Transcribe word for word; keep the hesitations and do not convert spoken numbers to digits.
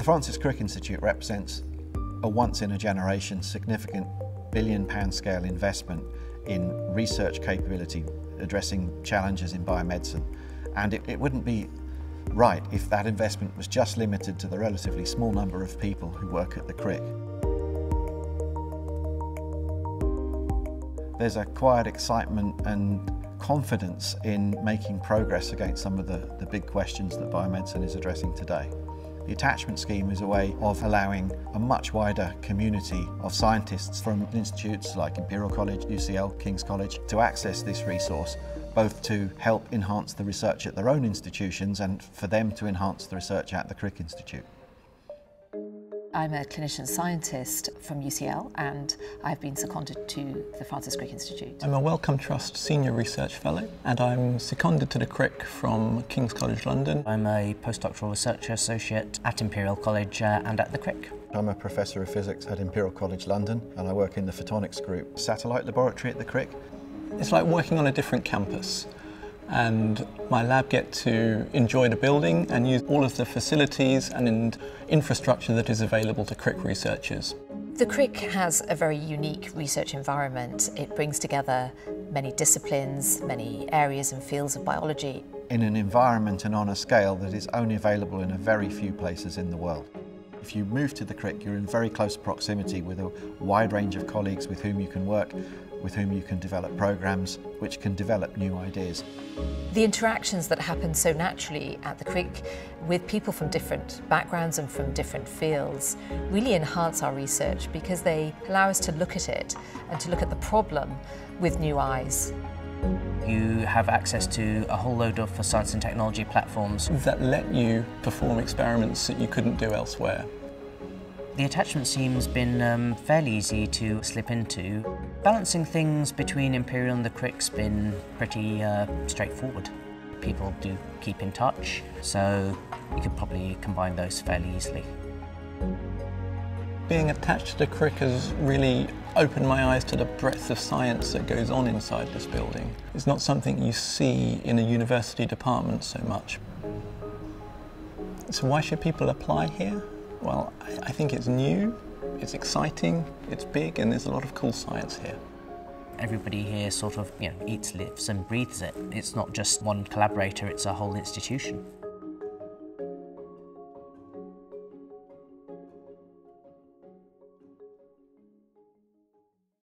The Francis Crick Institute represents a once-in-a-generation significant billion-pound scale investment in research capability addressing challenges in biomedicine, and it, it wouldn't be right if that investment was just limited to the relatively small number of people who work at the Crick. There's a quiet excitement and confidence in making progress against some of the, the big questions that biomedicine is addressing today. The attachment scheme is a way of allowing a much wider community of scientists from institutes like Imperial College, U C L, King's College to access this resource, both to help enhance the research at their own institutions and for them to enhance the research at the Crick Institute. I'm a clinician scientist from U C L and I've been seconded to the Francis Crick Institute. I'm a Wellcome Trust Senior Research Fellow and I'm seconded to the Crick from King's College London. I'm a postdoctoral research associate at Imperial College uh, and at the Crick. I'm a Professor of Physics at Imperial College London and I work in the Photonics Group Satellite Laboratory at the Crick. It's like working on a different campus, and my lab get to enjoy the building and use all of the facilities and infrastructure that is available to Crick researchers. The Crick has a very unique research environment. It brings together many disciplines, many areas and fields of biology. In an environment and on a scale that is only available in a very few places in the world. If you move to the Crick, you're in very close proximity with a wide range of colleagues with whom you can work, with whom you can develop programs, which can develop new ideas. The interactions that happen so naturally at the Crick with people from different backgrounds and from different fields really enhance our research because they allow us to look at it and to look at the problem with new eyes. You have access to a whole load of science and technology platforms that let you perform experiments that you couldn't do elsewhere. The attachment seems been um, fairly easy to slip into. Balancing things between Imperial and the Crick's been pretty uh, straightforward. People do keep in touch, so you could probably combine those fairly easily. Being attached to the Crick has really opened my eyes to the breadth of science that goes on inside this building. It's not something you see in a university department so much. So why should people apply here? Well, I think it's new, it's exciting, it's big, and there's a lot of cool science here. Everybody here sort of, you know, eats, lives and breathes it. It's not just one collaborator, it's a whole institution.